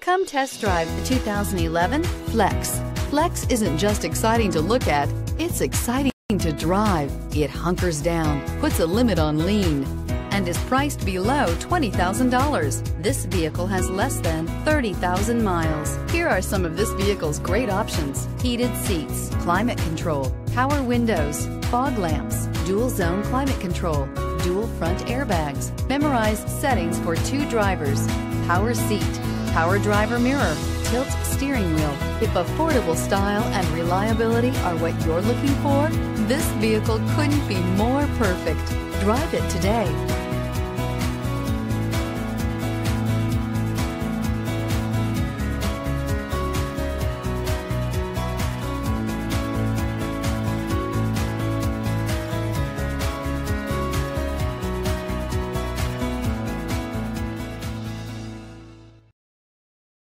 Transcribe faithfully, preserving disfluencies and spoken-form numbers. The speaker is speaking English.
Come test drive the two thousand eleven Flex. Flex isn't just exciting to look at, it's exciting to drive. It hunkers down, puts a limit on lean, and is priced below twenty thousand dollars. This vehicle has less than thirty thousand miles. Here are some of this vehicle's great options: heated seats, climate control, power windows, fog lamps, dual zone climate control, dual front airbags, memorized settings for two drivers, power seat, power driver mirror, tilt steering wheel. If affordable style and reliability are what you're looking for, this vehicle couldn't be more perfect. Drive it today.